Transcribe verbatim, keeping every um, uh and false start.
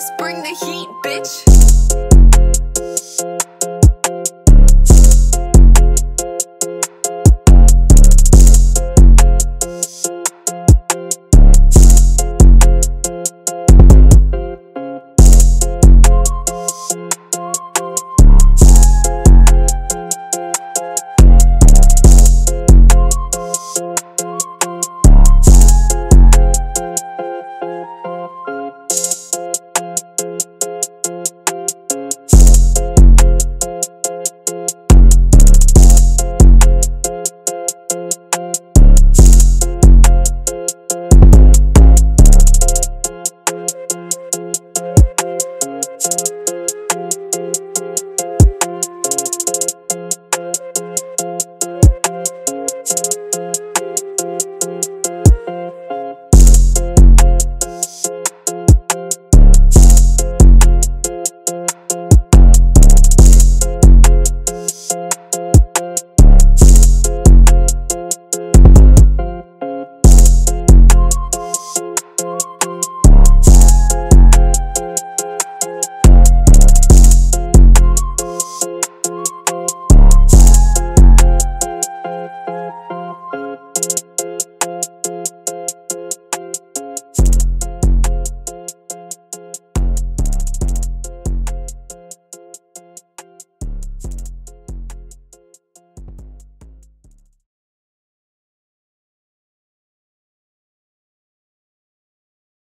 Let's bring the heat, bitch.